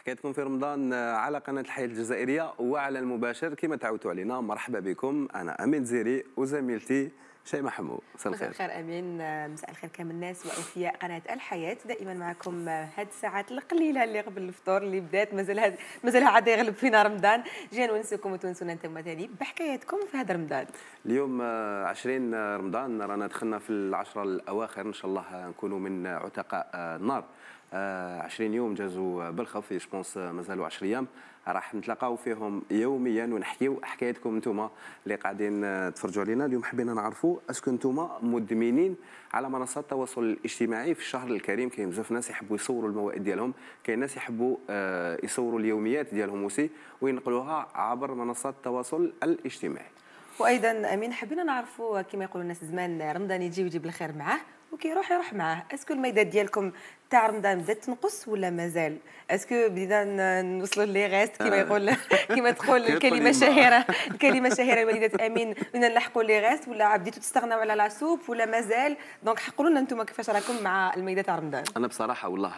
حكايتكم في رمضان على قناة الحياة الجزائرية وعلى المباشر كما تعودتوا علينا. مرحبا بكم، أنا أمين زيري وزميلتي شيماء محمود. مساء الخير أمين، مساء الخير كامل الناس وأوفياء قناة الحياة. دائما معكم هاد الساعات القليلة اللي قبل الفطور اللي بدات مازال عاد يغلب فينا رمضان. جينا ونسوكم وتونسونا انتم ثاني بحكاياتكم في هذا رمضان. اليوم 20 رمضان، رانا دخلنا في العشرة الأواخر، إن شاء الله نكونوا من عتقاء النار. 20 يوم جازوا بالخف، جوبونس مازالوا 10 ايام راح نتلاقاو فيهم يوميا ونحكيو حكايتكم نتوما اللي قاعدين تفرجوا علينا. اليوم حبينا نعرفوا اسكو نتوما مدمنين على منصات التواصل الاجتماعي في الشهر الكريم. كاين بزاف ناس يحبوا يصوروا الموائد ديالهم، كاين ناس يحبوا يصوروا اليوميات ديالهم وسي وينقلوها عبر منصات التواصل الاجتماعي. وايضا امين حبينا نعرفوا كما يقولوا الناس زمان، رمضان يجي ويجيب الخير معاه وكيروح يروح معاه. اسكو الميدات ديالكم تاع رمضان بدات تنقص ولا مازال؟ اسكو بدينا نوصلوا لي غاست كما يقول كما تقول الكلمه الشهيره، الكلمه الشهيره الوالده امين، بدينا نلحقوا لي غاست ولا بديتوا تستغناو على لاسوب ولا مازال؟ دونك حقولوا لنا انتم كيفاش راكم مع الميدات تاع رمضان. انا بصراحه والله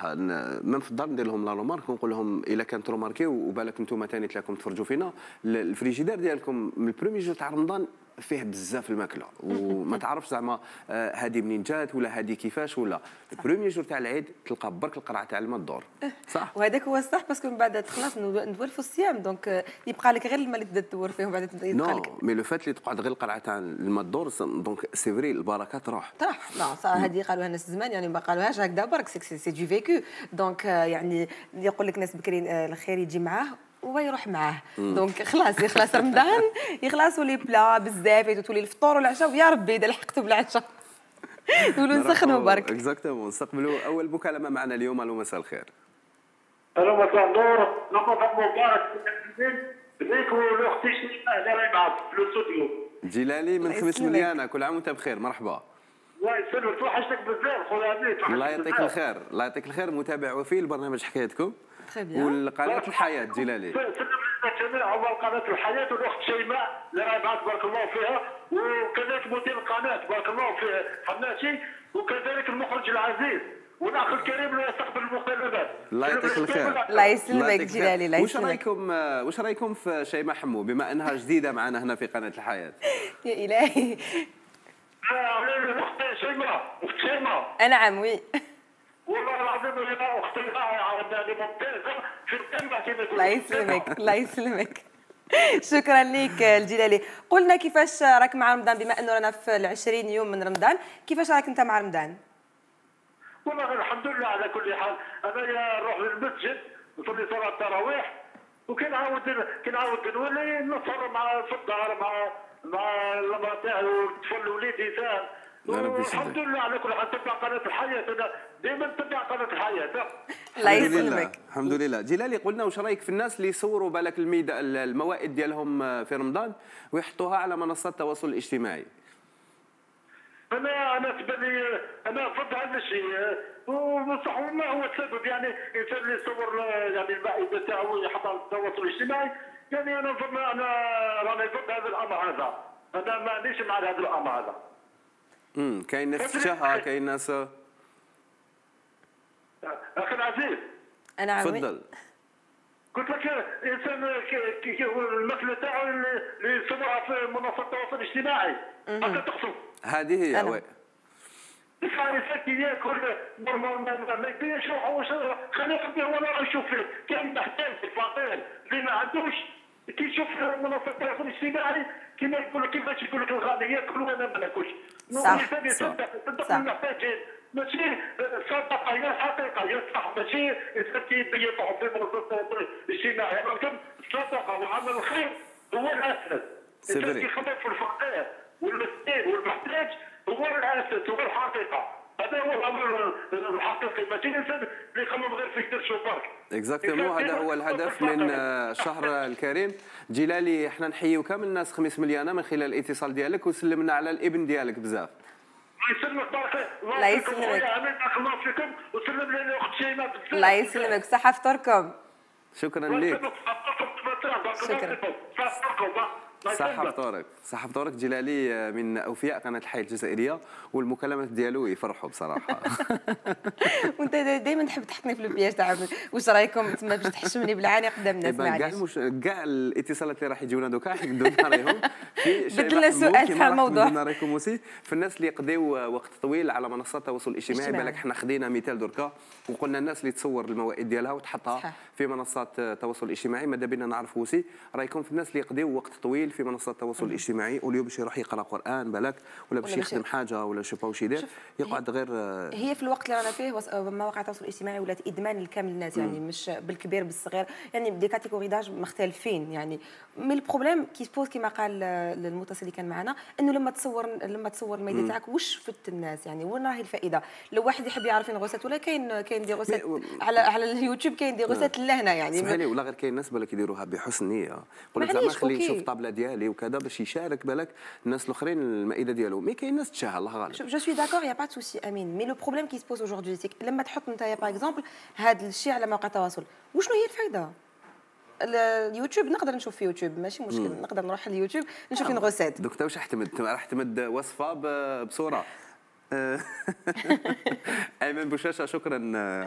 منفضل ندير لهم لا رومارك ونقول لهم الا كانت روماركي وبالك انتم ثاني تلاكم تفرجوا فينا، الفريجيدار ديالكم من البرومي جو تاع رمضان فيه بزاف الماكله وما تعرفش زعما هذه منين جات ولا هذه كيفاش ولا البرومي جور تاع العيد تلقى برك القرعه تاع الماء الدور صح، وهذاك هو الصح باسكو من بعد تخلص ندور في الصيام، دونك يبقى لك غير الماء اللي تبدا تدور فيه ومن بعد يبقى لك مي لو فات اللي تقعد غير القرعه تاع الماء الدور دونك سي فري البركه تروح. لا صح، هذه قالوها الناس زمان، يعني ما قالوهاش هكذا برك، سي دو فيكو. دونك يعني يقول لك ناس بكري الخير يجي معاه ويروح معاه، دونك خلاص يخلص رمضان يخلصوا لي بلا بزاف يتولي الفطور والعشاء، ويا ربي اذا لحقتوا بالعشاء نولوا نسخنوا برك. اكزاكتومون، نستقبلوا اول مكالمه معنا اليوم. الو مساء الخير. الو مساء النور، رمضان مبارك ليك ولاختي شيماء. اهلا معك في الاستوديو جيلالي من خميس مليانة. كل عام وانت بخير، مرحبا. الله يسلمك، توحشتك بزاف خويا عبيد. الله يعطيك الخير، الله يعطيك الخير. متابع وفي البرنامج حكايتكم والقناة الحياة جيلالي. سلم للجميع عبر قناة الحياة والاخت شيماء اللي راهي معاك بارك الله فيها، وكذلك مدير القناة بارك الله فيه حناشي، وكذلك المخرج العزيز والاخ الكريم اللي يستقبل المكالمات. الله يعطيك الخير. الله يسلمك جيلالي، الله يسلمك. واش رايكم في شيماء حمو بما انها جديدة معنا هنا في قناة الحياة؟ يا الهي. الاخت شيماء، اخت شيماء. نعم وي. والله العظيم انا اختي يعني ممتازه في القمه كما تقول. الله يسلمك، الله يسلمك. شكرا لك الجيلالي. قلنا كيفاش راك مع رمضان بما انه رانا في ال 20 يوم من رمضان، كيفاش راك انت مع رمضان؟ والله الحمد لله على كل حال، انا نروح للمسجد نصلي صلاه التراويح وكنعاود نولي نسهر مع في الدار مع المراه تاعي والطفل وليدي تاعي. الحمد لله على كل حال، تبع قناة الحياة، أنا دائما تبع قناة الحياة. الله يسلمك. الحمد لله. جيلالي قلنا واش رايك في الناس اللي يصوروا بالك الموائد ديالهم في رمضان ويحطوها على منصات التواصل الاجتماعي؟ أنا تبالي أنا ضد هذا الشيء، وبصح وما هو السبب يعني الإنسان اللي يصور يعني المائدة تاعو ويحطها على التواصل الاجتماعي، يعني أنا نظن أنا راني ضد هذا الأمر هذا، أنا مانيش مع هذا الأمر هذا. كاين ناس تشهى، كاين ناس. اخي العزيز انا عمي تفضل. قلت لك الانسان كي هو الماكله تاعو اللي يصورها في منصات التواصل الاجتماعي هكا تقصد؟ هذه هي وي. يسمع الانسان كي ياكل ما يبينش روحه واش خليه ياكل به ولا يشوف فيه، كاين محتاج الفقير اللي ما عندوش كي يشوف منصات التواصل الاجتماعي كيما يقولوا كيفاش يقول لك الغني ياكل وانا ما ناكلش. صح صدق المحتاجين، ماشي صدق هي الحقيقه هي الصح، ماشي انسان كيبيع طعم في منصات الاجتماعي، ولكن الصدقه وعمل الخير هو الاساس. الانسان كيخمم في الفقير والمسكين والمحتاج هو الاساس هو الحقيقه، هذا هو الامر الحقيقي، ماشي الانسان اللي يخمم غير في درسه برك. اكزاكتومون، هذا هو الهدف من الشهر الكريم. جيلالي احنا نحييو كامل الناس خميس مليانه من خلال الاتصال ديالك، وسلمنا على الابن ديالك بزاف. الله يسلمك بارك الله فيكم خويا امين، بارك الله فيكم، وسلم لنا اخت شيماء بزاف. الله يسلمك، صحه فطوركم. شكرا لك. شكرا. صح فطورك، صح فطورك. جيلالي من اوفياء قناه الحياة الجزائريه، والمكالمات ديالو يفرحوا بصراحه. وانت دائما تحب تحطني في البياج تاع واش رايكم تما باش تحشمني بالعاني قدام الناس. معليش كاع الاتصالات اللي راح يجيونا دوكا حيدوا نهارهم في شي سؤال تاع الموضوع. نهاركم وسي في الناس اللي يقضيو وقت طويل على منصات التواصل الاجتماعي. بالك حنا خدينا مثال دركا وقلنا الناس اللي تصور الموائد ديالها وتحطها في منصات التواصل الاجتماعي، ماذا بينا نعرفوا وسي رايكم في الناس اللي يقضيو وقت طويل في منصات التواصل الاجتماعي، واليوم باش يروح يقرا قران بالك ولا باش يخدم حاجه ولا شي با وش يدير، يقعد غير هي في الوقت اللي رانا فيه مواقع التواصل الاجتماعي ولات ادمان لكامل الناس. يعني مش بالكبير بالصغير، يعني دي كاتيجوري داج مختلفين. يعني مي البروبليم كي بوز كما قال المتصل اللي كان معنا انه لما تصور الميديا تاعك واش فدت الناس، يعني وين راهي الفائده؟ لو واحد يحب يعرف غوسات ولا كاين دي غوسات على اليوتيوب، كاين دي غوسات لهنا يعني اسمح لي، ولا غير كاين ناس بالك يديروها بحسن نيه، يقول لك زعما خلي نشوف الطابله ديالي وكذا باش يشارك بالك الناس الاخرين المائده ديالهم، مي كاين ناس تشاهى الله غالب. جو سوي داكور يا با سوسي امين، مي لو بروبليم كي سبوز اجوردي سي لما تحط نتايا باغ اكزومبل هذا الشيء على مواقع التواصل، وشنو هي الفائده؟ اليوتيوب نقدر نشوف في يوتيوب ماشي مشكل، نقدر نروح لليوتيوب نشوف فين غوسات. دوك تا واش احتمد؟ راح تمد وصفه بصوره. ايمن بوشاشه شكرا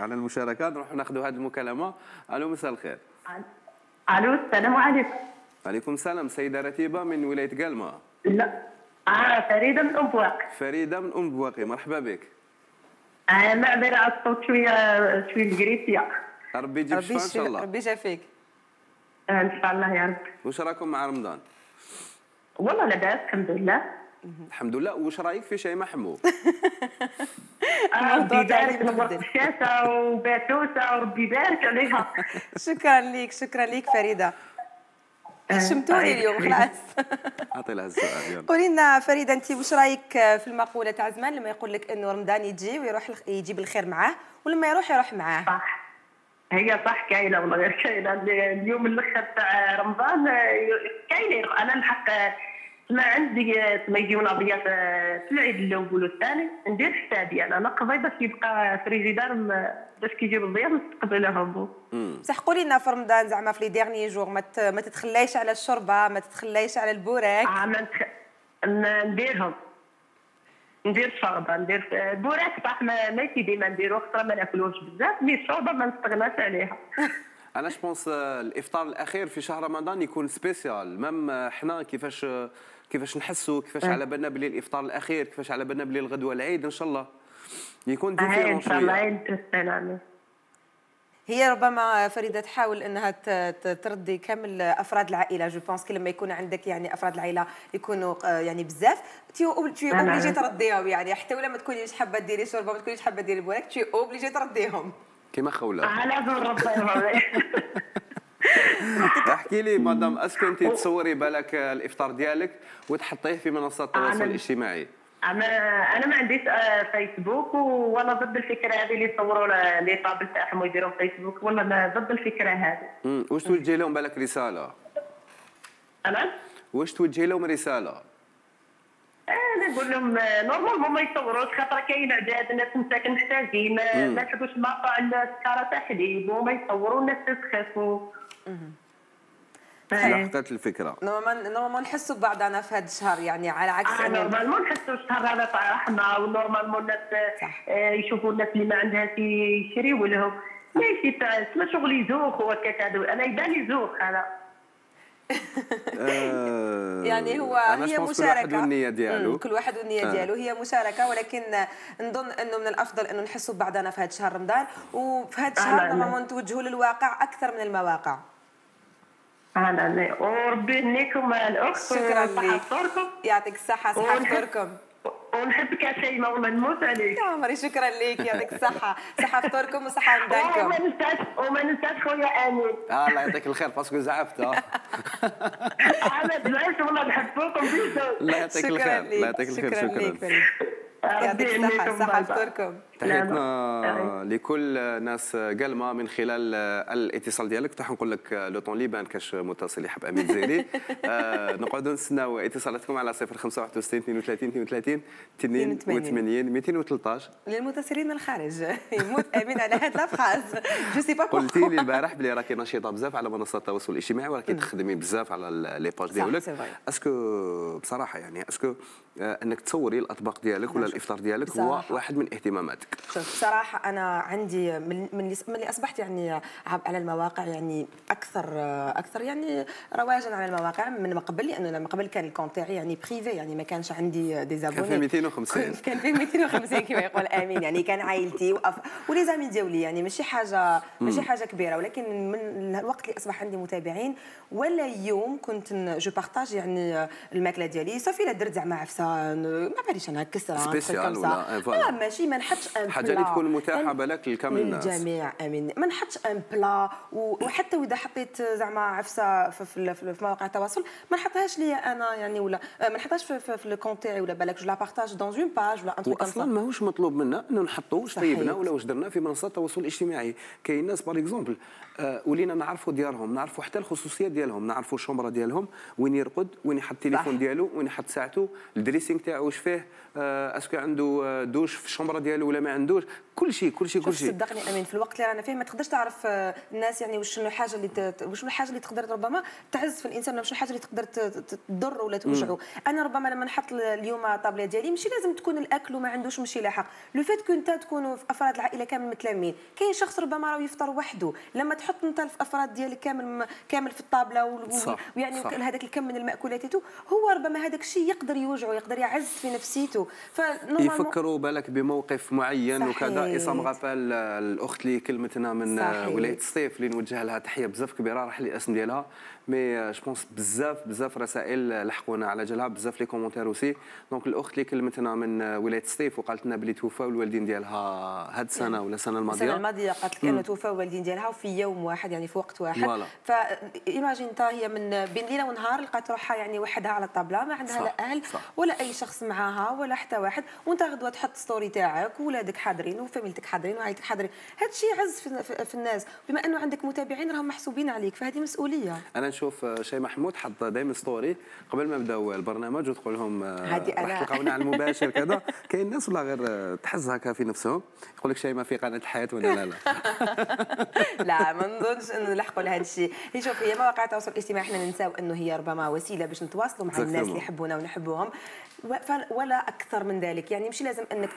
على المشاركه. نروحوا ناخذوا هذه المكالمه. الو مساء الخير. الو السلام عليكم. وعليكم السلام. سيده رتيبه من ولايه قالمه. لا فريده من امبواقي. فريده من امبواقي، مرحبا بك. معذره على الصوت شويه الكريسيه. ربي يجيب الشفاء ان شاء الله. ربي يجافيك ان شاء الله يا رب. واش راكم مع رمضان؟ والله لاباس الحمد لله. الحمد لله. واش رايك في شيماء محمود؟ ربي يبارك لك شاشة وباتوسة وربي يبارك عليها. شكرا ليك، شكرا ليك فريدة، شمتوني اليوم خلاص. اعطي لها السؤال يلا. قولي لنا فريدة انت واش رايك في المقولة تاع زمان لما يقول لك انه رمضان يجي ويروح يجيب الخير معاه ولما يروح معاه؟ صح، هي صح كاينة والله غير كاينة. اليوم الاخر تاع رمضان كاينة. انا الحق ما عندي ما يجيونا ضياف في العيد الاول والثاني ندير حسابي انا نقضي باش يبقى فريجيدار باش كيجيب الضياف نستقبلهم. بصح قولي لنا في رمضان زعما في لي ديرني جور ما تتخليش على الشوربه، ما تتخليش على البوراك. نديرهم، ندير شوربه، ندير بوراك صح ماشي ديما نديرو خطره ما ناكلوش بزاف، مي الشوربه ما نستغناش عليها. انا جوبونس الافطار الاخير في شهر رمضان يكون سبيسيال، ميم حنا كيفاش نحسوا، كيفاش على بالنا بلي الافطار الاخير، كيفاش على بالنا بلي الغدوه العيد ان شاء الله يكون ديفيرون شويه. ان شاء الله عيد السلامه. هي ربما فريده تحاول انها تردي كامل افراد العائله. جو بونس كي لما يكون عندك يعني افراد العائله يكونوا يعني بزاف تي اوبليجي ترديهم، يعني حتى ولا ما تكونيش حابه ديري شوربه ما تكونيش حابه ديري بوراك تي اوبليجي ترديهم كيما خوله. على ذو ربي. احكي لي مدام اسكو انت تصوري بالك الافطار ديالك وتحطيه في منصات التواصل الاجتماعي؟ انا ما عنديش فيسبوك ولا ضد الفكره هذه اللي يصوروا لي طابل تاعهم ويديروا فيسبوك، ولا ما ضد الفكره هذه. واش توجهي لهم بالك رساله؟ انا واش توجهي لهم رساله؟ انا نقول لهم نورمالمون ما يصوروش خاطر كاين عداد الناس مساكن محتاجين، ما تحبوش مقطع السكاره تاع حليب وما يصوروا الناس تسخف. لحقت الفكره. نورمالمون نحسوا ببعضنا في هذا الشهر، يعني على عكس نورمالمون نحسوا الشهر هذا تاع رحمه، ونورمالمون الناس يشوفوا الناس اللي ما عندها يشريوا لهم، ماشي تاع اسمها شغل يزوخ وهكا. انا يبان لي زوخ انا. يعني هي مشاركه، كل واحد والنيه ديالو هي مشاركه، ولكن نظن انه من الافضل انه نحسوا ببعضنا في هذا الشهر رمضان، وفي هذا الشهر نورمالمون نتوجهوا للواقع اكثر من المواقع. وربي يهنيكم الاخت. شكرا لك، يعطيك الصحه. صحه فطوركم. ونحبك يا شيماء والله نموت عليك يا عمري. شكرا ليك، يعطيك الصحه. صحه فطوركم وصحه رمضانكم. وما ننساش خويا امين. الله يعطيك الخير باسكو زعفت. انا زعفت والله نحبكم بزاف. الله يعطيك الخير، الله يعطيك الخير. شكرا ليك، يعطيك الصحه. صحه فطوركم. تحياتنا لكل ناس قالمة من خلال الاتصال ديالك. تاح نقول لك لو طون لي بان كاش متصل يحب امين زيري. نقعدوا نستناو اتصالاتكم على 065 32 32 82 213 للمتصلين من الخارج. يموت امين على هاد لافراز. جو سي با قلتي لي البارح بلي راكي نشيطه بزاف على منصات التواصل الاجتماعي وراكي تخدمي بزاف على لي باج ديالك. اسكو بصراحه يعني اسكو انك تصوري الاطباق ديالك ولا الافطار ديالك هو واحد من اهتماماتك؟ شوف صراحه انا عندي من اللي اصبحت يعني على المواقع يعني اكثر يعني رواجا على المواقع من قبل، لانه لما قبل كان الكونت تاعي يعني بريفي، يعني ما كانش عندي دي زابوني. كان في 250 كما يقول امين، يعني كان عائلتي ولي زامي ديالي، يعني ماشي حاجه كبيره. ولكن من الوقت اللي اصبح عندي متابعين ولا يوم كنت جو بارطاج يعني الماكله ديالي صافي. لا درت زعما عفسه ما باليش انا كسره سبيسيال ولا ماشي، ما نحطش ان حاجه اللي تكون متاحه بالك لكامل الناس للجميع. امين ما نحطش ان بلا، وحتى واذا حطيت زعما عفسه في مواقع التواصل ما نحطهاش ليا انا يعني، ولا ما نحطهاش في الكونت تاعي، ولا بالك جو لا بارطاج دون اون باج ولا ان تروك. اصلا ماهوش مطلوب منا انه نحطوا واش طيبنا ولا واش درنا في منصات التواصل الاجتماعي. كاين ناس باغ اكزومبل ولينا نعرفوا ديارهم، نعرفوا حتى الخصوصيه ديالهم، نعرفوا الشومبره ديالهم وين يرقد، وين يحط التليفون ديالو، وين يحط ساعته، الدريسينغ تاعو واش فيه، اسكو عنده دوش في الشومبره ديالو ولا ما عندوش. كل شيء صدقني امين في الوقت اللي رانا فيه ما تقدرش تعرف الناس يعني وشنو الحاجه اللي تقدر ربما تعز في الانسان، ولا شنو الحاجه اللي تقدر تضر ولا توجعه. انا ربما لما نحط اليوم الطابله ديالي ماشي لازم تكون الاكل وما عندوش مشي لاحق، لو فات كنت تكونوا في افراد العائله كامل متلامين. كاين شخص ربما راه يفطر وحده، لما تحط انت الافراد ديالك كامل في الطابله ويعني هذاك الكم من الماكولات، هو ربما هذاك الشيء يقدر يوجعه، يقدر يعز في نفسيته. يفكروا بالك بموقف معين وكذا. اسام غفال الاخت اللي كلمتنا من ولايه سطيف اللي نوجه لها تحيه بزاف كبيره، راح لي الاسم ديالها مي جو بونس بزاف رسائل لحقونا على جالها، بزاف لي كومونتير اوسي. دونك الاخت اللي كلمتنا من ولايه سطيف وقالت لنا بلي توفاو الوالدين ديالها هاد السنه ولا السنه الماضيه قالت لك انه توفاو الوالدين ديالها في يوم واحد، يعني في وقت واحد. ف ايماجين تا هي من بين ليله ونهار لقات روحها يعني وحدها على الطابله، ما عندها لا اهل ولا اي شخص معاها ولا حتى واحد. وانت غدوه تحط ستوري تاعك ولادك حاضرين وفاميلتك حاضرين وعائلتك حاضرين، هذا الشيء يعز في الناس. بما انه عندك متابعين راهم محسوبين عليك، فهذه مسؤوليه. انا نشوف شيماء محمود حط دائما ستوري قبل ما بداو البرنامج وتقول لهم راح تلقاونا على المباشر كذا. كاين ناس ولا غير تحز هكا في نفسهم، يقول لك شيماء في قناه الحياه ولا لا؟ لا ما نظنش انه نلحقوا لهذا الشيء. شوف هي مواقع التواصل الاجتماعي احنا ننساو انه هي ربما وسيله باش نتواصلوا مع الناس اللي يحبونا ونحبوهم ولا اكثر من ذلك. يعني ماشي لازم انك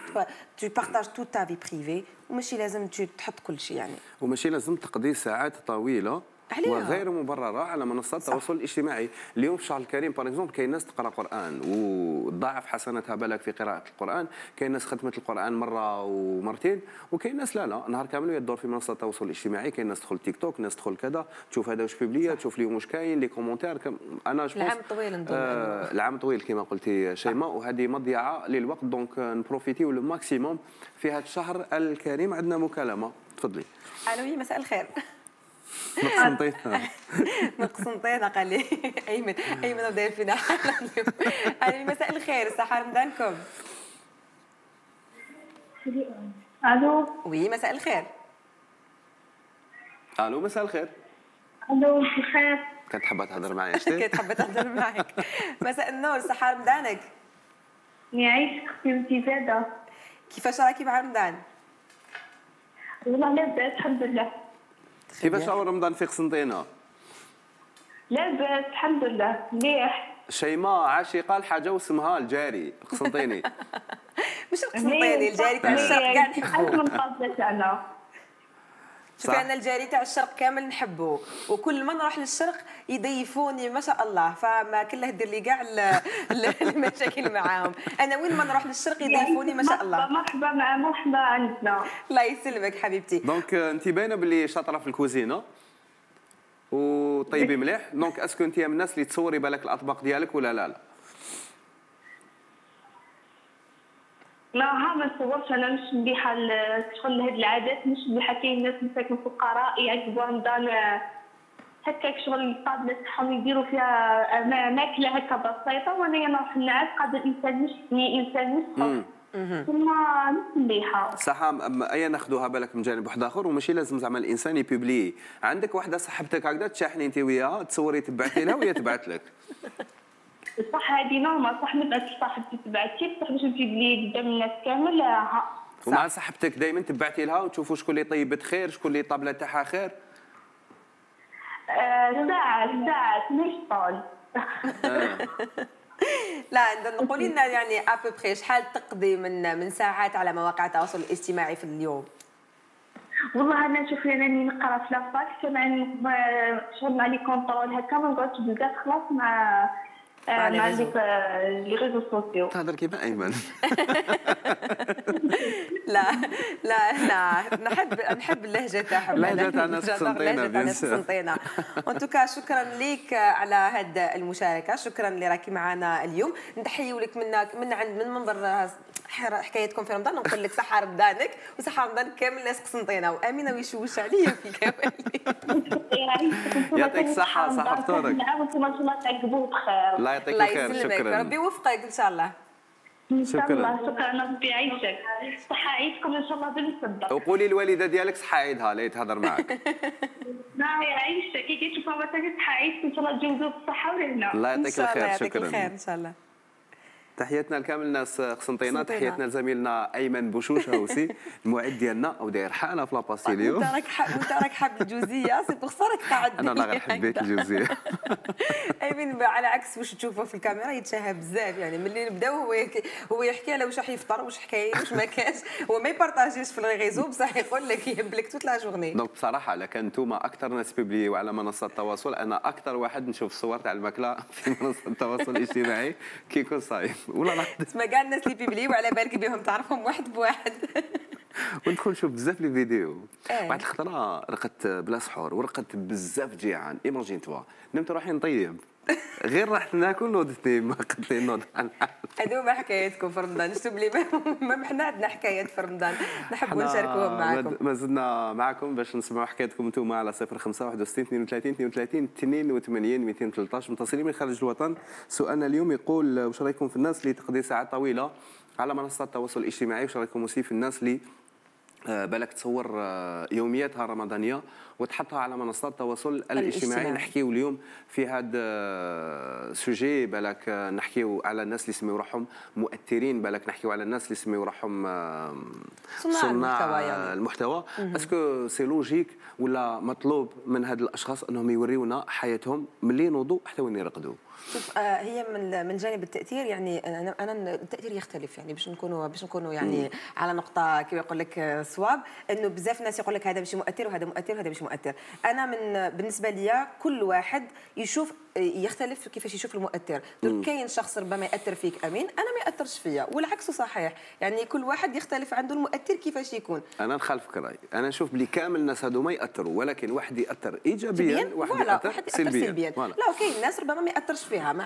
تو بارطاج تو تا في بريفي، وماشي لازم تحط كل شيء يعني، وماشي لازم تقضي ساعات طويله وغير مبرره على منصات التواصل الاجتماعي. اليوم في شهر الكريم باغ اكزومبل كاين ناس تقرا قران وتضاعف حسناتها بالك في قراءه القران، كاين ناس ختمت القران مره ومرتين، وكاين ناس لا نهار كامل يدور في منصات التواصل الاجتماعي. كاين ناس تدخل تيك توك، ناس تدخل كذا، تشوف هذا واش بيبليه، تشوف اليوم واش كاين لي كومونتير. انا جو العام طويل نظن العام طويل كما قلتي شيماء، وهذه مضيعه للوقت. دونك نبروفيتيو لو ماكسيموم في هذا الشهر الكريم. عندنا مكالمه، تفضلي. الو مساء الخير. من قسنطينة قال لي أيمن بداية فينا. مساء الخير، سحر رمضانكم. ألو وي مساء الخير. ألو مساء الخير. ألو بخير. كنت حابة تهضر معايا شتي؟ كنت حابة تهضر معاك. مساء النور، سحر رمضانك. يعيشك أختي امتزادة. كيفاش راكي مع رمضان؟ والله لاباس الحمد لله. كيفاش أول رمضان في قسنطينة؟ لاباس الحمد لله مليح. شيماء عاشقة الحاجة واسمها الجاري قسنطيني. مش القسنطيني، الجاري تاع الشرق كاع نحبو. شوفي أنا الجاري تاع الشرق كامل نحبه، وكل ما نروح للشرق يضيفوني ما شاء الله، فما كله دير لي كاع المشاكل معاهم. أنا وين ما نروح للشرق يضيفوني ما شاء الله. مرحبا عندنا. الله يسلمك حبيبتي. دونك أنت باينة باللي شاطرة في الكوزينة وطيبي مليح، دونك أسكو أنت من الناس اللي تصوري بالك الأطباق ديالك ولا لا؟ لا ما نصورش انا، مش مليحه شغل هاد العادات، مش مليحه. كاين ناس مساكن فقراء يعجبوا رمضان هكاك شغل الطابله تاعهم يديروا فيها ماكله هكا بسيطه، وانا نروح نعس قاد الانسان مش انسان مش ثم مليحه صحه اي ناخذوها بالك من جانب واحد اخر، وماشي لازم زعما الانسان يبوبلي. عندك واحده صاحبتك هكذا تشاحني انت وياها، تصوري تبعتي لها وهي تبعت لك. صح هذه نورمال، صح ما تبعتش صاحبتي تبعتي، بصح باش تبلي قدام الناس كامل ومع صاحبتك دائما تبعتي لها وتشوفوا شكون اللي طيبت خير، شكون اللي طابله تاعها خير. ساعات مش طول. لا عندنا قولي لنا يعني ابوبخي شحال تقضي من ساعات على مواقع التواصل الاجتماعي في اليوم؟ والله انا شوفي انا ملي نقرا في لافاك كنشغل مع لي كونترول هكا ما نقعدش بزاف خلاص مع لي ريزو سوسيو. تهضر كيما ايمن. لا لا لا نحب اللهجه تاعهم، اللهجه تاعنا قسنطينة. ان توكا شكرا لك على هذه المشاركه، شكرا اللي راكي معنا اليوم، نتحيوا لك من منبر حكايتكم في رمضان، ونقول لك صحه رمضانك وصحه رمضان كامل ناس قسنطينة وامينه ويشوش عليا في كامل. يعطيك الصحه، صحه فطورك وانتم ان شاء الله تعقبوه بخير. الله يعطيك الخير، شكرا ربي يوفقك ان شاء الله. شكرا ربي يعيشك، صحة عيدكم إن شاء الله بالمصدق. وقولي الوالدة ديالك صحة عيدها لا يتهضر معك. لا يعيشك كي تشوفها وتاني صحة عيدك إن شاء الله تجوزوا بالصحة ولهنا. الله يعطيك الخير، شكرا إن شاء الله. تحياتنا لكامل الناس قسنطينة، تحياتنا لزميلنا أيمن بوشوش هاوسي المعد ديالنا وداير حالة في لاباستيليو. وأنت راك حاب الجوزية، سي بوغ سا راك قاعد. أنا غير حبيت الجوزية. أيمن على عكس واش تشوفه في الكاميرا يتشهى بزاف، يعني ملي نبداو هو يحكي على واش راح يفطر، واش حكاية، واش ما كانش، هو ما يبارطاجيش في الريزو بصح يقول لك يهبلك توت لا جورني. دونك بصراحة لكان نتوما أكثر ناس بيبليو على منصات التواصل، أنا أكثر واحد نشوف الصور تاع الماكلة في منصات التواصل الاجتماعي كي يكون صايم. والله نحط تسمى كاع الناس اللي بيبليو على بالك بهم تعرفهم واحد بواحد. وندخل نشوف بزاف لي فيديو. واحد الخطره رقدت بلا سحور ورقدت بزاف جيعان، ايماجين توا نمت روحي نطيب غير رحت ناكل نوضتني ما قدرت نوض. هادو هما حكاياتكم في رمضان، شفتوا بلي ما حنا عندنا حكايات في رمضان نحبوا نشاركوهم معاكم. ما زلنا معاكم باش نسمعوا حكاياتكم انتم على 0561 32 32 82 213. متصلين من خارج الوطن، سؤالنا اليوم يقول واش رايكم في الناس اللي تقضي ساعات طويله على منصات التواصل الاجتماعي، واش رايكم aussi في الناس اللي بالك تصور يومياتها رمضانيه وتحطها على منصات التواصل الاجتماعي. نحكيو اليوم في هذا السوجي، بالك نحكيو على الناس اللي يسميو روحهم مؤثرين، بالك نحكيو على الناس اللي يسميو روحهم صناع المحتوى. اسكو سي لوجيك ولا مطلوب من هاد الاشخاص انهم يوريونا حياتهم ملي نوضوا حتى وين يرقدوا؟ شوف هي من جانب التاثير، يعني انا التاثير يختلف، يعني باش نكونوا يعني على نقطه كيما يقول لك صواب، انه بزاف ناس يقول لك هذا ماشي مؤثر وهذا مؤثر وهذا مش مؤثر. انا بالنسبه ليا كل واحد يشوف يختلف كيفاش يشوف المؤثر. كاين شخص ربما ياثر فيك امين، انا ما ياثرش فيا، والعكس صحيح، يعني كل واحد يختلف عنده المؤثر كيفاش يكون. انا نخالفك راي، انا نشوف بلي كامل الناس هادو ما ياثروا، ولكن واحد ياثر ايجابيا وواحد ياثر سلبيا. لا وكاين ناس ربما ما ياثرش فيها، ما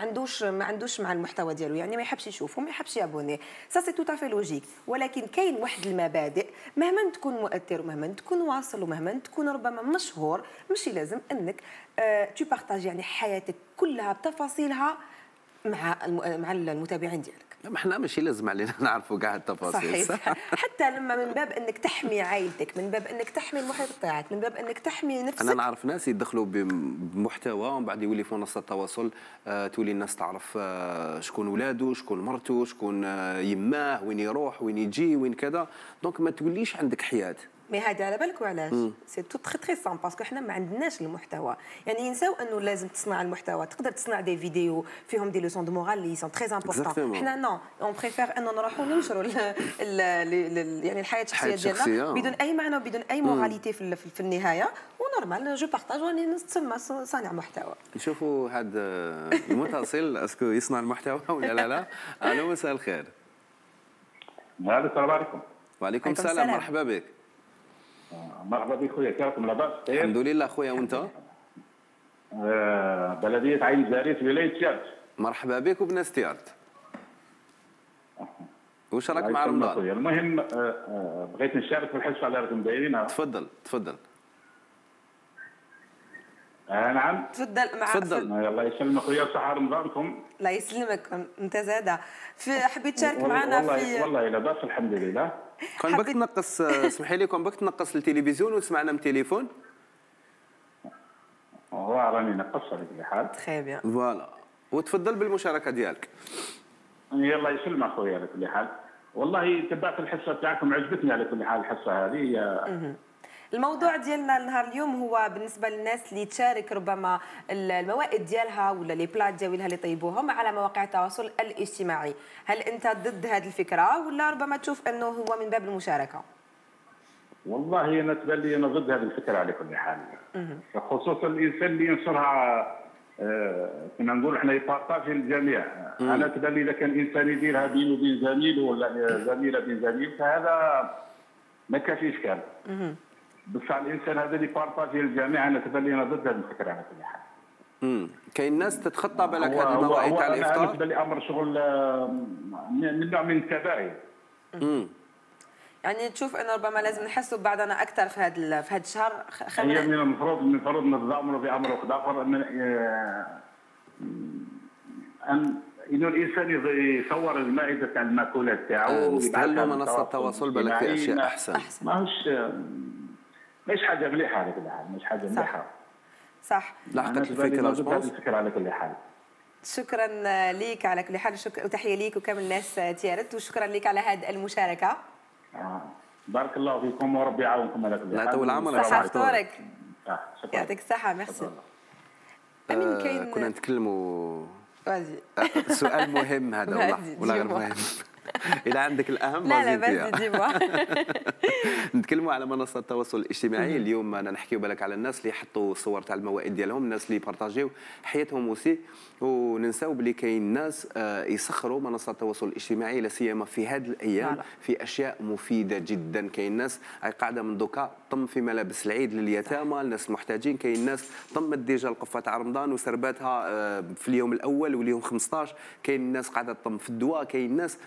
عندوش مع المحتوى ديالو، يعني ما يحبش يشوفه، ما يحبش يابوني، سا سي تو تافي لوجيك. ولكن كاين واحد المبادئ مهما تكون مؤثر ومهما تكون واصل ومهما تكون ربما مشهور، ماشي لازم انك تو بارطاجي يعني حياتك كلها بتفاصيلها مع المتابعين ديالك. ما حنا ماشي لازم علينا نعرفوا كاع التفاصيل، صح؟ حتى لما من باب انك تحمي عائلتك، من باب انك تحمي المحيط تاعك، من باب انك تحمي نفسك. انا نعرف ناس يدخلوا بمحتوى ومن بعد يولي في منصه التواصل تولي الناس تعرف شكون ولاده، شكون مرته، شكون يماه، وين يروح، وين يجي، وين كذا، دونك ما توليش عندك حياه. مي هذا على بالك وعلاش؟ سي تو تري تري سام باسكو حنا ما عندناش المحتوى، يعني ينساو انه لازم تصنع المحتوى، تقدر تصنع دي فيديو فيهم دي لوسون دو مورال لي سون تري امبورطون، حنا نو، اون بريفير انه نروحوا ننشروا يعني الحياه الشخصيه ديالنا بدون اي معنى وبدون اي موراليتي في النهايه، ونورمال جو بارطاج واني نتسمى صانع محتوى. نشوفوا هذا المتصل اسكو يصنع المحتوى ولا لا؟ الو مساء الخير. السلام عليكم. وعليكم السلام، مرحبا بك. مرحبا بك خويا، كيفكم لاباس؟ الحمد لله خويا، وانت؟ بلدية عين زاري في ولاية تيارت. مرحبا بك وبناس تيارت. واش راك مع رمضان؟ المهم بغيت نشارك في الحصة على رقم دايرينها. تفضل تفضل. نعم. تفضل معك. تفضل. الله يسلمك ويا سحر رمضانكم. الله يسلمك انت زاده. حبيت تشارك معنا في والله لاباس الحمد لله. كان بك تنقص اسمحي لي كان بك تنقص التلفزيون وتسمعنا من التليفون. هو راني نقص على كل حال. تخي بيان. فوالا وتفضل بالمشاركه ديالك. يلا يسلمك خويا على كل حال. والله تبعت الحصه تاعكم عجبتني على كل حال الحصه هذه هي. الموضوع ديالنا النهار اليوم هو بالنسبه للناس اللي تشارك ربما الموائد ديالها ولا لي بلاط ديالها اللي طيبوهم على مواقع التواصل الاجتماعي، هل انت ضد هذه الفكره ولا ربما تشوف انه هو من باب المشاركه؟ والله انا تبان لي انا ضد هذه الفكره على كل حال، خصوصا الانسان اللي ينشرها كنا نقول احنا يبارطاجي الجميع، انا تبان لي اذا كان الانسان يديرها بينه وبين زميله ولا زميله بين زميل فهذا ما كافيش كان. بصح الانسان هذا اللي بارطاجي الجميع انا تبان لي انا ضد هذه الفكره على كل حال. كاين ناس تتخطى بالك هذه المواعيد تاع الافطار. بالنسبه لي امر شغل من نوع من التباعد. يعني تشوف انه ربما لازم نحسوا بعضنا اكثر في هذا الشهر. خلينا من المفروض نتضامنوا بامر واحد اخر ان انه الانسان يصور المائده تاع الماكولات تاعو ويستعمل منصه التواصل بالك في اشياء احسن. ماهيش حاجه مليحه على كل حال، ماهيش حاجه مليحه. صح لحقت الفكره على كل حال. شكرا ليك على كل حال وتحيه ليك وكامل الناس تيارت وشكرا ليك على هذه المشاركه. بارك الله فيكم وربي يعاونكم على كل حال. لا طول عمرك. صحة فطورك. شكرا. يعطيك الصحة ميرسي. أمين كاين كنا نتكلموا سؤال مهم هذا والله ولا غير مهم. إذا عندك الأهم لا بس ديما نتكلموا على منصة التواصل الاجتماعي اليوم أنا نحكيو بالك على الناس اللي يحطوا صور تاع الموائد ديالهم، الناس اللي يبارطاجيو حياتهم وسي وننساو بلي كاين ناس يسخروا منصة التواصل الاجتماعي لا سيما في هذه الأيام في أشياء مفيدة جدا، كاين ناس قاعدة من دوكا طم في ملابس العيد لليتامى، الناس المحتاجين، كاين ناس طمت ديجا القفة تاع رمضان وسرباتها في اليوم الأول واليوم 15، كاين الناس قاعدة تطم في الدواء، كاين ناس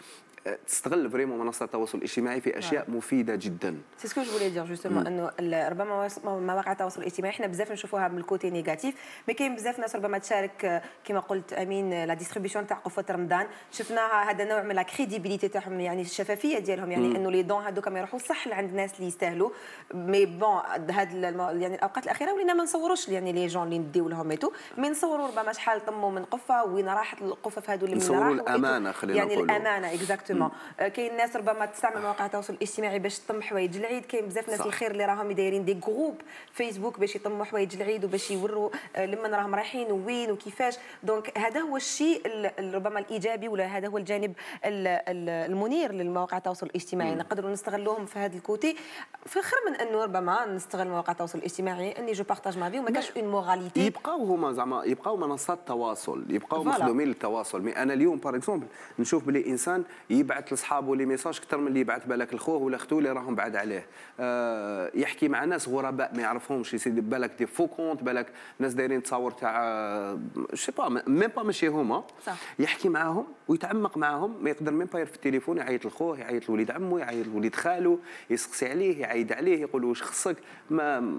تستغل فريمون منصه التواصل الاجتماعي في اشياء مفيده جدا. سي سكو جو فولي دير جوستومون انه ربما مواقع التواصل الاجتماعي حنا بزاف نشوفوها من الكوتي نيجاتيف، مي كاين بزاف ناس ربما تشارك كما قلت امين لا ديستريبيسيون تاع قفه رمضان، شفناها هذا نوع من لا كريديبيليتي تاعهم يعني الشفافيه ديالهم يعني انه لي دون هذوك ما يروحوا صح لعند الناس اللي يستاهلوا، مي بون هاد يعني الاوقات الاخيره ولينا ما نصوروش يعني لي جون اللي نديو لهم ايتو، مي نصوروا ربما شحال طموا من قفه وين راحت القفف هذو اللي من راحوا الامانه خلينا نقولوا يعني الامانه اكزاكتومون. كاين ناس ربما تستعمل مواقع التواصل الاجتماعي باش تطم حوايج العيد، كاين بزاف ناس الخير اللي راهم دايرين دي جروب فيسبوك باش يطموا حوايج العيد وباش يوروا لمن راهم رايحين وين وكيفاش، دونك هذا هو الشيء ربما الايجابي ولا هذا هو الجانب المنير للمواقع التواصل الاجتماعي، نقدروا نستغلوهم في هذا الكوتي في خير من انه ربما نستغل مواقع التواصل الاجتماعي اني جو بارطاج ما في وما كاش اون موراليتي، يبقاو هما زعما يبقاو منصات تواصل، يبقاو مخدومين للتواصل. مي انا اليوم باغ اكزومبل نشوف بلي انسان يبعث لصحابه لي ميساج اكثر من اللي يبعث بالك لخوه ولا اخته اللي راهم بعد عليه، يحكي مع ناس غرباء ما يعرفهمش، يسيدي بالك دي فو كونت بالك ناس دايرين تصاور تاع شي با ميم با ماشي هما، يحكي معاهم ويتعمق معاهم، ما يقدر ميم با يرفد التليفون يعيط لخوه، يعيط لوليد عمه، يعيط لوليد خاله، يسقسي عليه، يعيد عليه، يقول له واش خصك. ما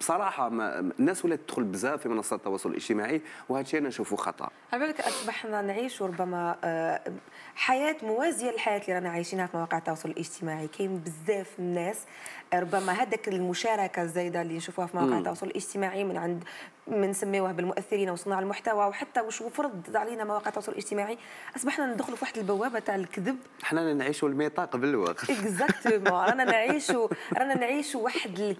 بصراحه ما الناس ولات تدخل بزاف في منصات التواصل الاجتماعي وهذا الشيء انا نشوفه خطا. على بالك اصبحنا نعيش ربما حياه موازيه للحياه اللي رانا عايشينها في مواقع التواصل الاجتماعي، كاين بزاف من الناس ربما هذاك المشاركه الزايده اللي نشوفوها في مواقع التواصل الاجتماعي من عند من نسميوها بالمؤثرين وصناع المحتوى وحتى واش فرض علينا مواقع التواصل الاجتماعي، اصبحنا ندخلوا في واحد البوابه تاع الكذب. حنا نعيشوا الميطا قبل الوقت. اكزاكتومون رانا نعيشوا واحد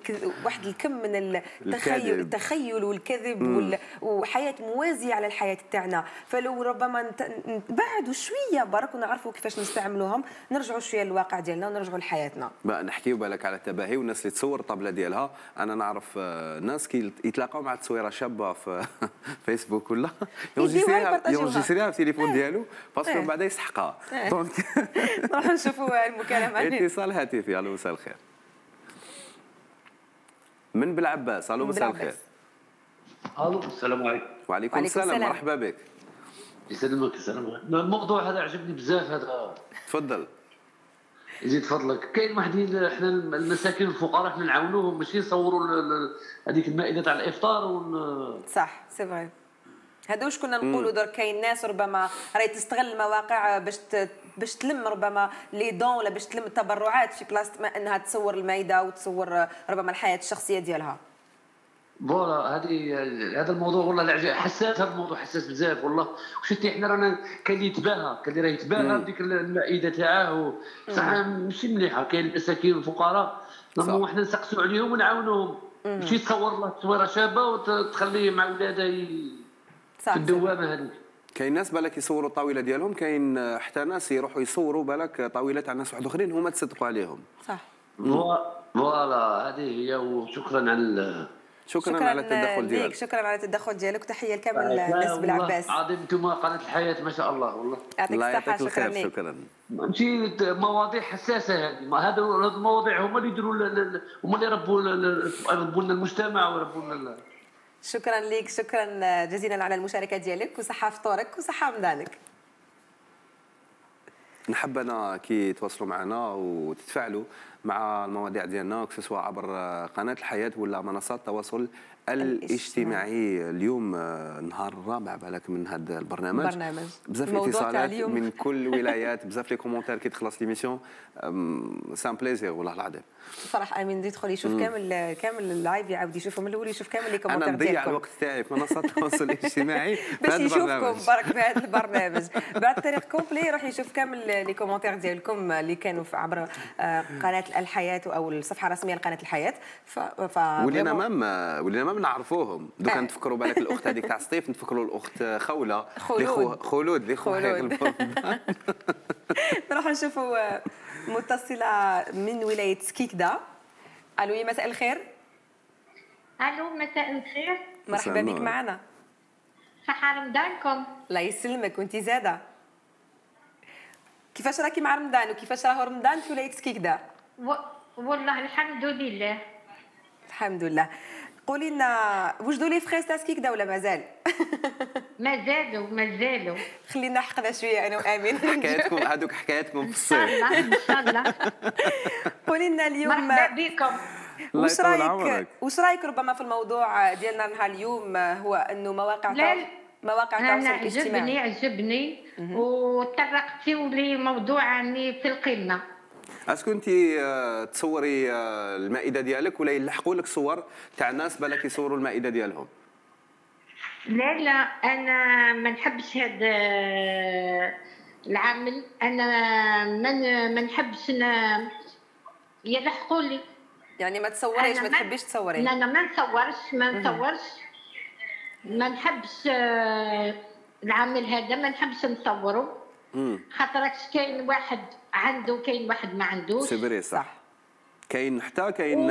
الكم من التخيل والكذب وحياه موازيه على الحياه تاعنا، فلو ربما نبعدوا شويه برك ونعرفوا كيفاش نستعملوهم، نرجعوا شويه للواقع ديالنا ونرجعوا لحياتنا. نحكيو بالك على التباهي والناس اللي تصور الطابله ديالها، انا نعرف ناس كي يتلاقاو مع تصويره شابه في فيسبوك ولا يونجيسيريها في التليفون ديالو باسكو بعدا يسحقها. دونك نروحوا نشوفوا المكالمه. اتصال هاتفي. الو مساء الخير. من بلعباس. الو مساء الخير. الو السلام عليكم. وعليكم السلام مرحبا بك. يسلمك. السلام عليكم. الموضوع هذا عجبني بزاف هذا. تفضل. يزيد فضلك. كاين واحدين احنا المساكين الفقراء احنا نعاونوهم ماشي نصوروا هذيك المائده تاع الافطار صح سي فري. هادوش كنا نقولوا درك كاين ناس ربما راهي تستغل المواقع باش تلم ربما لي دون ولا باش تلم التبرعات في بلاصه ما انها تصور المائده وتصور ربما الحياه الشخصيه ديالها. فوالا هذا الموضوع والله حساس، هذا الموضوع حساس بزاف والله. وشتي حنا رانا كاين اللي يتباهى، كاين اللي راه يتباهى بديك المائده تاعه بصح ماشي مليحه. كاين المساكين الفقراء نضموا حنا نسقسوا عليهم ونعاونوهم، ماشي تصور له تصويره شابه وتخليه مع ولاده في الدوامه هذيك. كاين ناس بالك يصوروا الطاوله ديالهم، كاين حتى ناس يروحوا يصوروا بالك طاوله تاع ناس واحد اخرين هما تصدقوا عليهم. صح فوالا هذه هي. وشكرا على شكرا على التدخل ديالك. شكرا على التدخل ديالك وتحيه الكامل للناس بلعباس. عظيم انتم قناه الحياه ما شاء الله والله. يعطيك الصحه شكرا. ماشي مواضيع حساسه هذه، هذو المواضيع هما اللي يديروا هما اللي يربوا لنا المجتمع ويربوا لنا. شكرا لك، شكرا جزيلا على المشاركه ديالك وصحه فطورك وصحه رمضانك. نحب انا كي تواصلوا معنا وتتفاعلوا مع المواضيع ديالنا سواء عبر قناه الحياه ولا منصات التواصل الاجتماعي. اليوم نهار الرابع بالك من هذا البرنامج. بزاف اتصالات من كل الولايات، بزاف لي كومونتير كي تخلص ليميسيون. سان بليزير والله العظيم. فرح امين يدخل يشوف كامل اللايف، يعاود يشوفهم من الاول، يشوف كامل لي كومونتير ديالكم. انا نضيع الوقت تاعي في منصات التواصل الاجتماعي باش يشوفكم برك في هذا البرنامج. بعد طريق كومبلي يروح يشوف كامل لي كومونتير ديالكم اللي كانوا عبر قناه الحياه او الصفحه الرسميه لقناه الحياه. ولينا ولينا نعرفوهم دوك. نتفكروا بالك الاخت هذيك تاع سطيف، نتفكروا الاخت خوله خلود خير. نروحوا نشوفوا متصله من ولايه سكيكدة. الو يا مساء الخير. الو مساء الخير، مرحبا بك معنا. صحه رمضانكم. الله يسلمك وانت زاده. كيفاش راكي مع رمضان وكيفاش راهو رمضان في ولايه سكيكدة؟ والله الحمد لله الحمد لله. قولي لنا وجدوا لي فخيس تاع سكيكدة ولا مازال؟ مازالوا خلينا حقنا شويه انا وامين. حكايتكم هذوك حكاياتكم في الصيف ان شاء الله. قولي لنا اليوم مرحبا بكم. واش رايك ربما في الموضوع ديالنا نهار اليوم، هو انه مواقع التواصل الاجتماعي. انا عجبني وطرقتيو لي موضوع عني في القمه. اسكو انت تصوري المائده ديالك ولا يلحقوا لك صور تاع ناس بالك يصوروا المائده ديالهم؟ لا انا ما نحبش هذا العمل. انا ما نحبش يلحقوا لي، يعني ما تصوريش، ما تحبيش تصوري؟ لا انا ما نصورش ما نحبش العمل هذا، ما نحبش نصوره خاطرك كاين واحد عنده كاين واحد ما عندوش. سي صح. كاين حتى كاين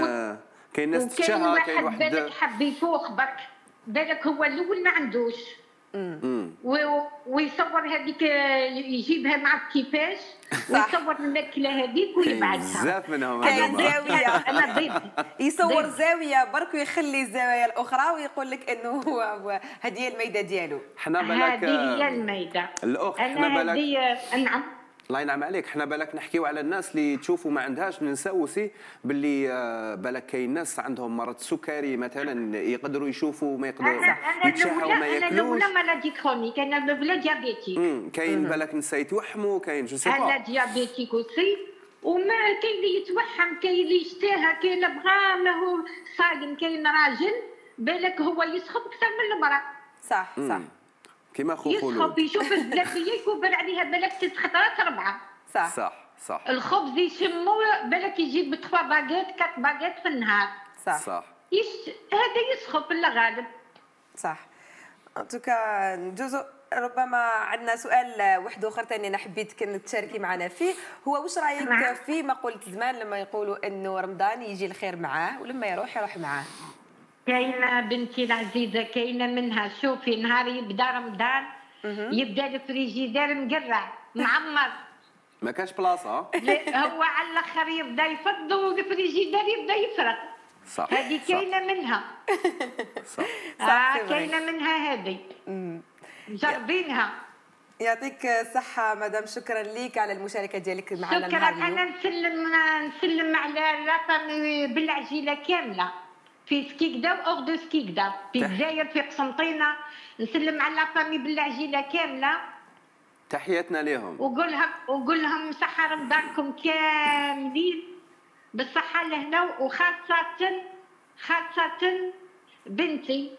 ناس تشاهى، كاين واحد بالك حب يفوق برك بالك هو الاول ما عندوش ويصور هذيك يجيبها مع كيفاش ويصور الماكله هذيك ويبعدها. بزاف منهم زاويه. انا ضد يصور زاويه برك ويخلي الزوايا الاخرى ويقول لك انه هو هذه هي المائده ديالو. حنا بالك هذه هي المائده الاخت. حنا بالك نعم الله ينعم عليك. حنا بالك نحكيو على الناس اللي تشوفوا ما عندهاش، ننساو سي باللي بالك كاين ناس عندهم مرض السكري مثلا يقدروا يشوفوا ما يقدروا يتشحوا ما ياكلوش. انا الاولى مالادي كرونيك، انا بلا ديابيتيك. كاين بالك نسا يتوحموا، كاين جو سي با. انا ديابيتيك اوسي وما كاين اللي يتوحم، كاين اللي يشتاها، كاين اللي بغا ماهو صايم. كاين راجل بالك هو يسخب اكثر من المراه. صح صح كيما خوف ولود يسخب يشوف الزلابيه يكبر عليها بالك 6 خطرات 4. صح الخبز يشموا بالك يجيب 3 باغيت 4 باغيت في النهار. صح هذا يسخب في الغالب. صح انتوكا جزء. ربما عندنا سؤال واحد اخر ثاني انا حبيت كنت تشاركي معنا فيه، هو واش رايك في ما قلت زمان لما يقولوا انه رمضان يجي الخير معاه ولما يروح معاه؟ كاينه بنتي العزيزه كاينه منها. شوفي نهار يبدا رمضان يبدا الفريجيدير مقرع معمر ما كانش بلاصه. هو على الاخر يبدا يفض والفريجيدير يبدا يفرق. صح هذه كاينه منها. صح كاينه منها هذه جربينها. يعطيك الصحة مدام، شكرا ليك على المشاركة ديالك معنا النهار اليوم. شكرا. أنا نسلم على لافامي بالعجيلة كاملة في سكيكدة وأوغ دو سكيكدة في الجزائر في قسنطينة، نسلم على لافامي بالعجيلة كاملة، تحياتنا لهم وقولهم صحة رمضانكم كاملين بالصحة لهنا، وخاصة بنتي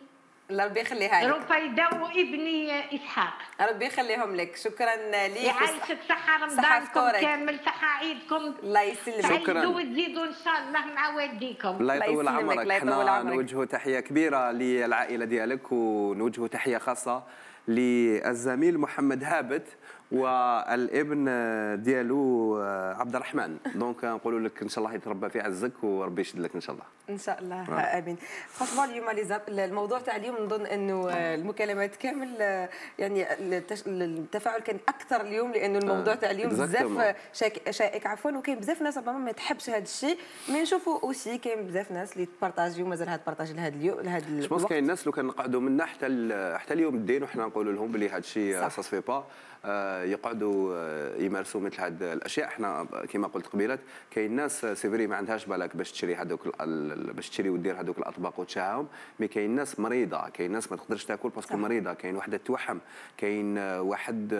ربي يخليها لك رفيدة وابني اسحاق، ربي يخليهم لك. شكرا ليك، يعيشك صحة رمضانكم كامل، صحة عيدكم، الله يسلمك، تعيدوا وتزيدوا ان شاء الله مع والديكم، الله يطول عمرك. حنا نوجهوا تحية كبيرة للعائلة ديالك، ونوجهوا تحية خاصة للزميل محمد هابت والابن ديالو عبد الرحمن، دونك نقولوا لك ان شاء الله يتربى في عزك وربي يشد لك ان شاء الله. ان شاء الله امين. خاصه اليوم الموضوع تاع اليوم نظن انه المكالمات كامل يعني التفاعل كان اكثر اليوم، لانه الموضوع تاع اليوم بزاف شائك عفوا، وكاين بزاف ناس ربما ما تحبش هذا الشيء، مي نشوفوا اوسي كاين بزاف ناس اللي تبارطاجيو مازال هاد بارطاجي لهذا اليوم لهذا الوقت. جو كاين ناس لو كان نقعدوا منا حتى اليوم الدين وحنا نقولوا لهم بلي هذا الشيء سا سفي با يقعدوا يمارسوا مثل هاد الاشياء. احنا كما قلت قبيلات كاين ناس سيفري ما عندهاش بالك باش تشري هذوك وتدير هذوك الاطباق وتشاهم، مي كاين ناس مريضه، كاين ناس ما تقدرش تاكل باسكو مريضه، كاين وحده توحم، كاين واحد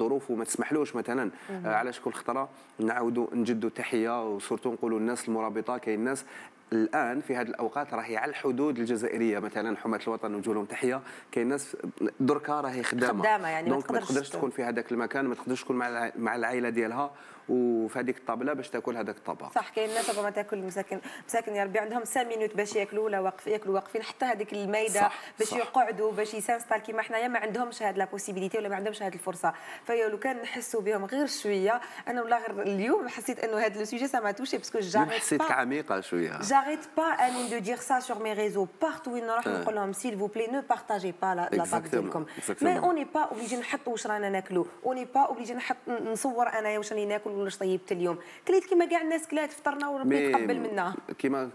ظروفه ما تسمحلوش مثلا. على شكل خطره نعاودوا نجدوا تحيه، وسورتو نقولوا الناس المرابطه، كاين ناس الان في هذه الاوقات راهي على الحدود الجزائريه مثلا حماة الوطن نوجه لهم تحيه، كاين ناس دركا راهي خدامه يعني ما تقدرش تكون في هذاك المكان، ما تقدرش تكون مع العائله ديالها وفي هذيك الطابله باش تاكل هذاك الطبق. صح، كاين ناس ربما تاكل مساكن يا ربي عندهم 5 مينوت باش ياكلوا ولا ياكلوا واقفين حتى هذيك المائده باش يقعدوا باش يسانستال كيما حنايا ما عندهمش هاد لا بوسيبيليتي ولا ما عندهمش هاد الفرصه. فيا لو كان نحسوا بهم غير شويه، انا والله غير اليوم حسيت انه هذا لو سوجي سا ما توشي باسكو جاري حسيتك عميقه شويه. J'arrête pas de dire ça sur mes réseaux partout ils n'ont s'il vous plaît ne partagez pas la plateforme mais on n'est pas obligé de mettre واش رانا ناكلو، on n'est pas obligé نصور انا واش راني ناكل ولا طيبت اليوم، كليت كيما كاع الناس كلات فطرنا وربي يتقبل منا.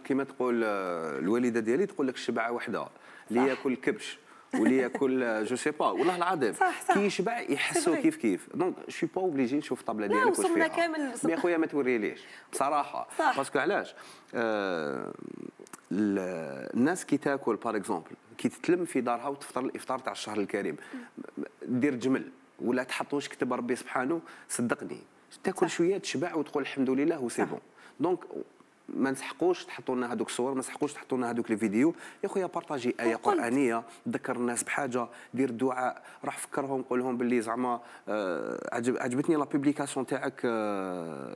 كيما تقول الوالده ديالي تقول لك الشبعه وحده اللي ياكل كبش واللي ياكل جو سي با والله العظيم كي يشبع يحسوا كيف دونك شي با اوبليجي نشوف الطابله ديالك واش فيها. لا وصلنا كامل يا خويا ما توريليش بصراحه باسكو علاش الناس كي تاكل باغ اكزومبل كي تتلم في دارها وتفطر الافطار تاع الشهر الكريم دير جمل ولا تحط واش كتب ربي سبحانه، صدقني تاكل شويه تشبع وتقول الحمد لله وسي بون. دونك ما نسحقوش تحطوا لنا هذوك الصور، ما نسحقوش تحطوا لنا هذوك الفيديو يا خويا، بارطاجي ايه قرانيه، ذكر الناس بحاجه، دير الدعاء، راح فكرهم قول لهم باللي زعما عجبتني لا بوبليكاسيون تاعك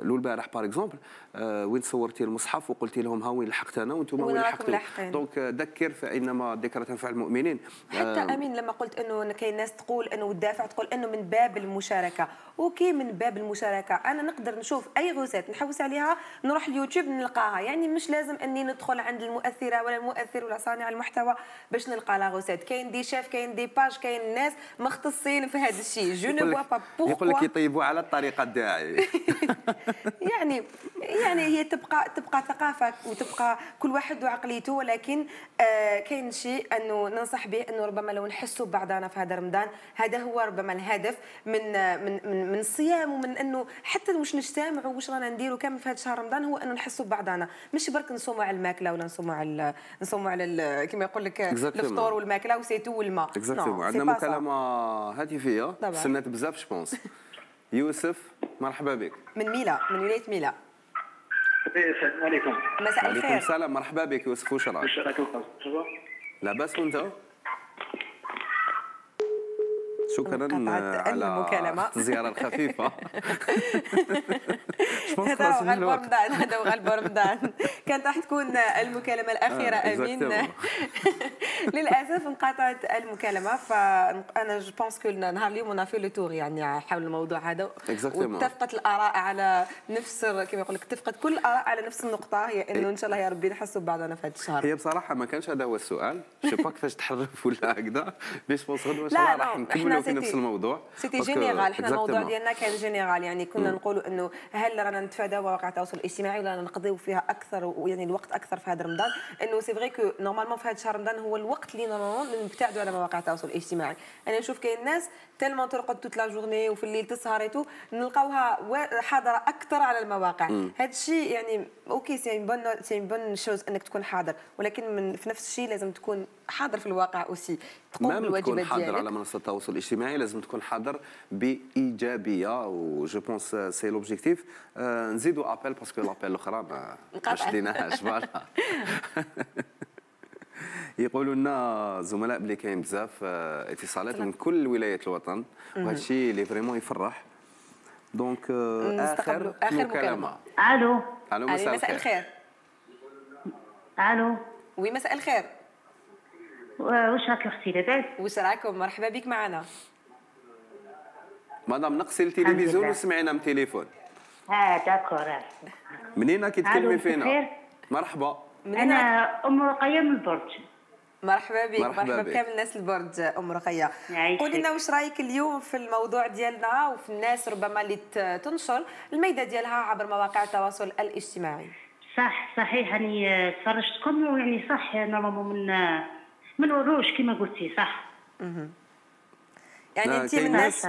لو البارح باغ اكزومبل وين صورتي المصحف وقلتي لهم ها وين لحقت انا وانتم وين لحقتوا. دونك ذكر فانما الذكرى تنفع المؤمنين. حتى امين لما قلت انه كاين ناس تقول انه والدافع تقول انه من باب المشاركه، اوكي من باب المشاركه، انا نقدر نشوف اي غوسات نحوس عليها نروح اليوتيوب نلقى، يعني مش لازم اني ندخل عند المؤثره ولا المؤثر ولا صانع المحتوى باش نلقى لا غوسيت. كاين دي شيف، كاين دي باج، كاين ناس مختصين في هذا الشيء. جو نو با بوركوا يقول لك يطيبوا على الطريقه الداعي يعني هي تبقى ثقافه وتبقى كل واحد وعقليته، ولكن كاين شيء انه ننصح به انه ربما لو نحسوا ببعضنا في هذا رمضان، هذا هو ربما الهدف من من من, من الصيام ومن انه حتى واش نجتمعوا واش رانا نديروا كامل في هذا شهر رمضان، هو انه نحسوا ببعضنا، مش برك نصوموا على الماكله ولا نصوموا على كما يقول لك الفطور والماكله وسيتو والماء. عندنا مكالمه هاتفيه سنات بزاف شبونس. يوسف مرحبا بك من ميلة، من ولايه ميلة. السلام عليكم. مساء الخير. وعليكم السلام، مرحبا بك يوسف، واش راك؟ لاباس وانت؟ شكرا على الزياره الخفيفه. هذا هو غالب رمضان، هذا هو غالب رمضان. كانت راح تكون المكالمه الاخيره امين. للاسف انقطعت المكالمه، فانا جو بونس كو نهار اليوم اون في لو تور يعني حول الموضوع هذا، واتفقت الاراء على نفس كما يقول لك اتفقت كل الاراء على نفس النقطه، هي انه ان شاء الله يا ربي نحسوا ببعضنا في هذا الشهر. هي بصراحه ما كانش هذا هو السؤال، جو با كيفاش تحرف ولا هكذا، مي جو بونس غدوه ان شاء الله راح نكملوا في نفس الموضوع. سيتي جينيرال، احنا الموضوع ديالنا كان جينيرال يعني كنا نقولوا انه هل رانا معنا نتفاداو مواقع التواصل الاجتماعي ولا نقضيو فيها اكثر ويعني الوقت اكثر في هذا رمضان، انه سي فري كو نورمالمون في هذا شهر رمضان هو الوقت اللي نورمالمون نبتعدوا على مواقع التواصل الاجتماعي. انا نشوف كاين ناس تالمون ترقد توت لا جورني وفي الليل تسهر ايتو نلقاوها حاضره اكثر على المواقع. هذا الشيء يعني اوكي سي بون شوز انك تكون حاضر، ولكن في نفس الشيء لازم تكون حاضر في الواقع اوسي، تقوم بالواجبات ديالك على منصه التواصل الاجتماعي، لازم تكون حاضر بايجابيه و جو بونس سي لوبجيكتيف. نزيدوا ابل باسكو لابيل الاخرى ما شديناهاش فوالا. يقولوا لنا زملاء بلي كاين بزاف اتصالات من كل ولايات الوطن، وهذا الشيء اللي فريمون يفرح. دونك اخر مكالمه. الو مساء الخير. الو وي مساء الخير. واش راك اختي لاباس؟ واش راكم؟ مرحبا بك معنا مدام. نقصي التلفزيون وسمعينا من التليفون. داكور. منين كيتكلمي فينا؟ مرحبا. انا ام رقية من البرج. مرحبا بك. مرحبا بكامل الناس البرج. ام رقية، قولي لنا واش رايك اليوم في الموضوع ديالنا وفي الناس ربما اللي تنشر الميده ديالها عبر مواقع التواصل الاجتماعي؟ صحيح يعني تفرجتكم يعني صح نورمالمون من وروج كما قلتي صح. يعني انت من الناس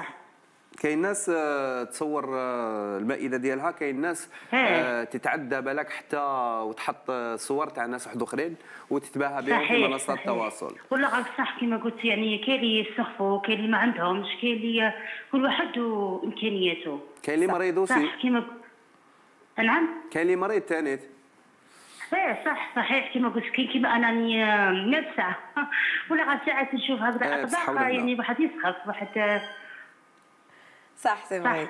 كاين ناس تصور المائده ديالها، كاين ناس تتعدى بالك حتى وتحط صور تاع ناس واحد اخرين وتتباهى بهم في منصات التواصل. والله غير صح كما قلت، يعني كاين اللي يسخفوا، كاين اللي ما عندهمش، كاين اللي كل واحد وامكانياته، كاين اللي مريض وسي كما نعم، كاين اللي مريض ثاني. صحيح كما قلت، كيما انا نفسها ولا غير ساعات نشوف هكذا اطباق يعني واحد يسخف واحد صح. سي فري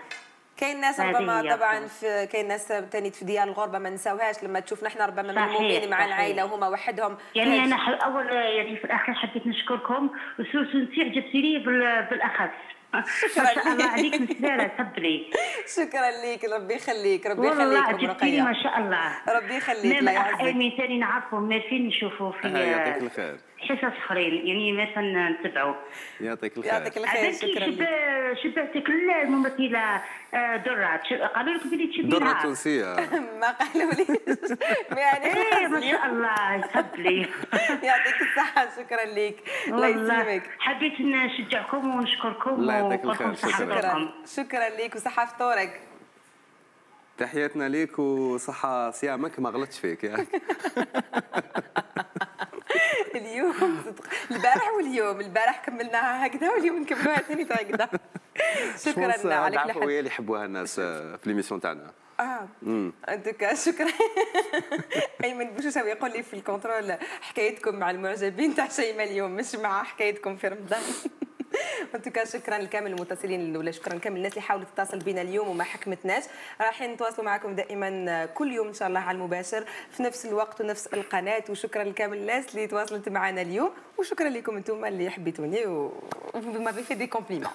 كاين ناس ربما طبعا كاين ناس ثاني في ديار الغربه ما نساوهاش، لما تشوفنا احنا ربما ملمومين مع العائله وهما وحدهم. يعني انا اول يعني في الاخير حبيت نشكركم، وسورتو انتي عجبتي لي بالاخص. شكرا الله عليك مسراره تبلي. شكرا ليك ربي يخليك. ربي يخليك ام رقية ما شاء الله. ربي يخليك لا يعزك. امين ثاني نعرفهم ماشي نشوفوا في يعطيك الخير حصص اخرين يعني مثلا نتبعوا. يعطيك الخير. يعطيك الخير. شكرا لك. شبهتك الممثله درات، قالوا لك بلي تشبهها درات تونسيه. ما قالوا ليش يعني ما شاء الله يتبلي. يعطيك الصحه. شكرا لك الله يسلمك. حبيت نشجعكم ونشكركم. شكرا ليك وصحة فطورك. تحياتنا ليك وصحة صيامك، ما غلطش فيك يا. اليوم البارح واليوم البارح كملناها هكذا واليوم نكملوها ثاني هكذا. شكرا على كل حاجة اللي يحبوها الناس في ليميسيون تاعنا. دوكا شكرا. ايمن بوشوشه يقول لي في الكونترول حكايتكم مع المعجبين تاع شيماء اليوم مش مع حكايتكم في رمضان. انتوكا شكرا لكامل المتصلين ولا شكرا لكامل الناس اللي حاولت تتصل بينا اليوم وما حكمتناش. رايحين نتواصلوا معكم دائما كل يوم ان شاء الله على المباشر في نفس الوقت ونفس القناه، وشكرا لكامل الناس اللي تواصلت معنا اليوم، وشكرا لكم انتم اللي حبيتوني وما في دي كومبليمون.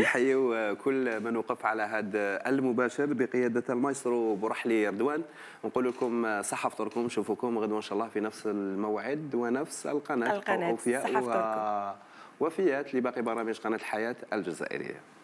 نحييو كل من وقف على هذا المباشر بقياده المايسترو برحلي رضوان. نقول لكم صحه فطوركم، نشوفكم غدوه ان شاء الله في نفس الموعد ونفس القناه. صحه فطوركم. وفيات لباقي برامج قناة الحياة الجزائرية.